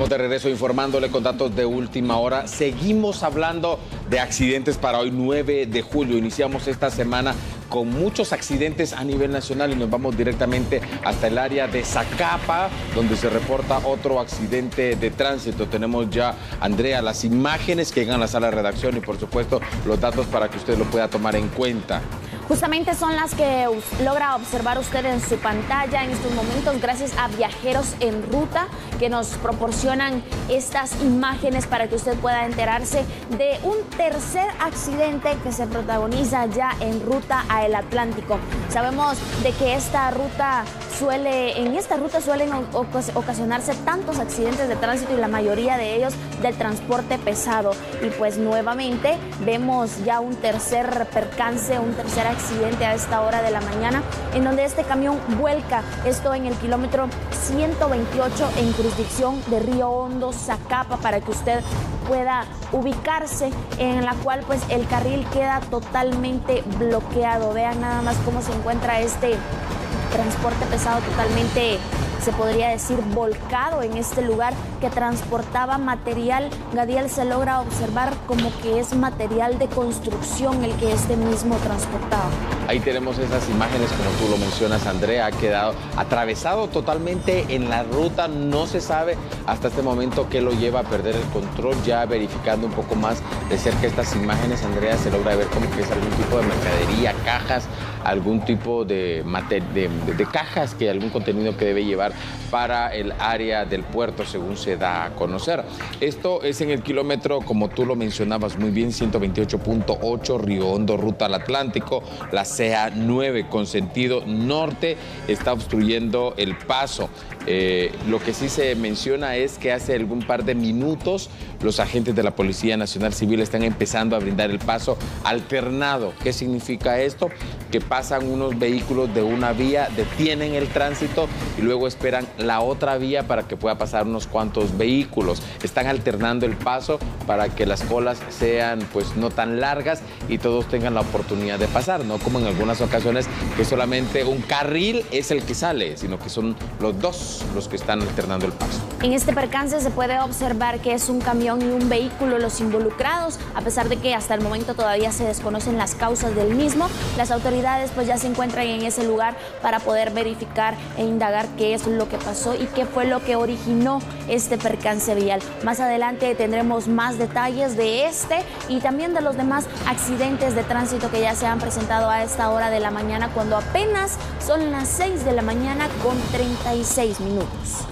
Estamos de regreso informándole con datos de última hora. Seguimos hablando de accidentes para hoy, 9 de julio. Iniciamos esta semana con muchos accidentes a nivel nacional y nos vamos directamente hasta el área de Zacapa, donde se reporta otro accidente de tránsito. Tenemos ya, Andrea, las imágenes que llegan a la sala de redacción y, por supuesto, los datos para que usted lo pueda tomar en cuenta. Justamente son las que logra observar usted en su pantalla en estos momentos, gracias a viajeros en ruta que nos proporcionan estas imágenes para que usted pueda enterarse de un tercer accidente que se protagoniza ya en ruta a el Atlántico. Sabemos de que en esta ruta suelen ocasionarse tantos accidentes de tránsito y la mayoría de ellos del transporte pesado. Y pues nuevamente vemos ya un tercer percance, un tercer accidente a esta hora de la mañana, en donde este camión vuelca, esto en el kilómetro 128 en jurisdicción de Río Hondo, Zacapa, para que usted pueda ubicarse, en la cual pues el carril queda totalmente bloqueado. Vean nada más cómo se encuentra este transporte pesado totalmente, se podría decir, volcado en este lugar que transportaba material. Gadiel, se logra observar como que es material de construcción el que este mismo transportaba. Ahí tenemos esas imágenes, como tú lo mencionas, Andrea. Ha quedado atravesado totalmente en la ruta. No se sabe hasta este momento qué lo lleva a perder el control. Ya verificando un poco más de cerca estas imágenes, Andrea, se logra ver como que es algún tipo de mercadería, cajas, algún tipo de cajas, que algún contenido que debe llevar para el área del puerto, según se da a conocer. Esto es en el kilómetro, como tú lo mencionabas muy bien, 128.8, Río Hondo, ruta al Atlántico. La CA9 con sentido norte está obstruyendo el paso. Lo que sí se menciona es que hace algún par de minutos los agentes de la Policía Nacional Civil están empezando a brindar el paso alternado. ¿Qué significa esto? Que pasan unos vehículos de una vía, detienen el tránsito y luego esperan la otra vía para que pueda pasar unos cuantos vehículos. Están alternando el paso para que las colas sean pues no tan largas y todos tengan la oportunidad de pasar, no como en algunas ocasiones que solamente un carril es el que sale, sino que son los dos los que están alternando el paso. En este percance se puede observar que es un camión y un vehículo los involucrados, a pesar de que hasta el momento todavía se desconocen las causas del mismo. Las autoridades pues ya se encuentran en ese lugar para poder verificar e indagar qué es lo que pasó y qué fue lo que originó este percance vial. Más adelante tendremos más detalles de este y también de los demás accidentes de tránsito que ya se han presentado a esta hora de la mañana, cuando apenas son las 6 de la mañana con 36 minutos.